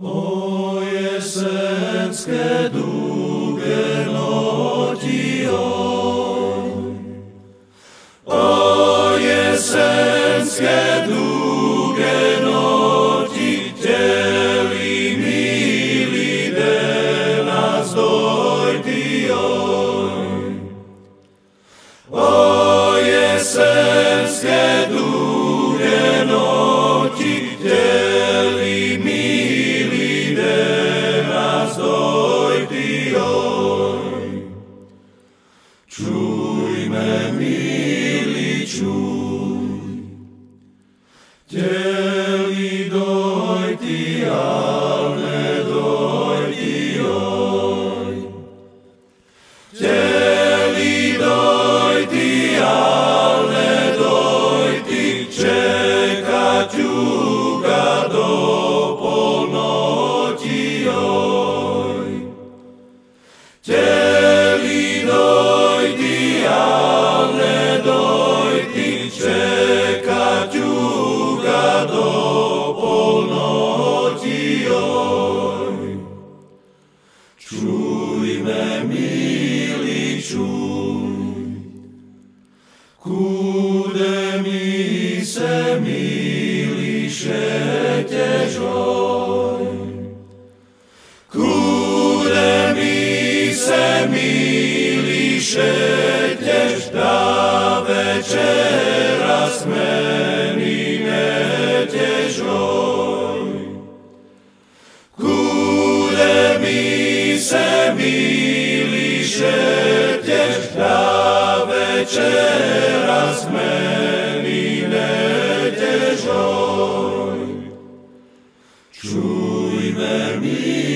O jesenske duge noći, o jesenske duge noći, htjeli mili de nas dojti, o jesenske duge noći, htjeli mili de nas dojti, čuj me mili, čuj, htjeli dojti, al ne dojti, htjeli dojti, al ne dojti, čekat ću ga do polnoći, htjeli dojti, al ne dojti, čekat ću ga do polnoći, čuj me mili, čuj, kude mi se mili šećeš, kude mi se mili šećeš, da večeras meni nećeš, kude mi se mili šećeš, da večeras meni nećeš, čuj me mili.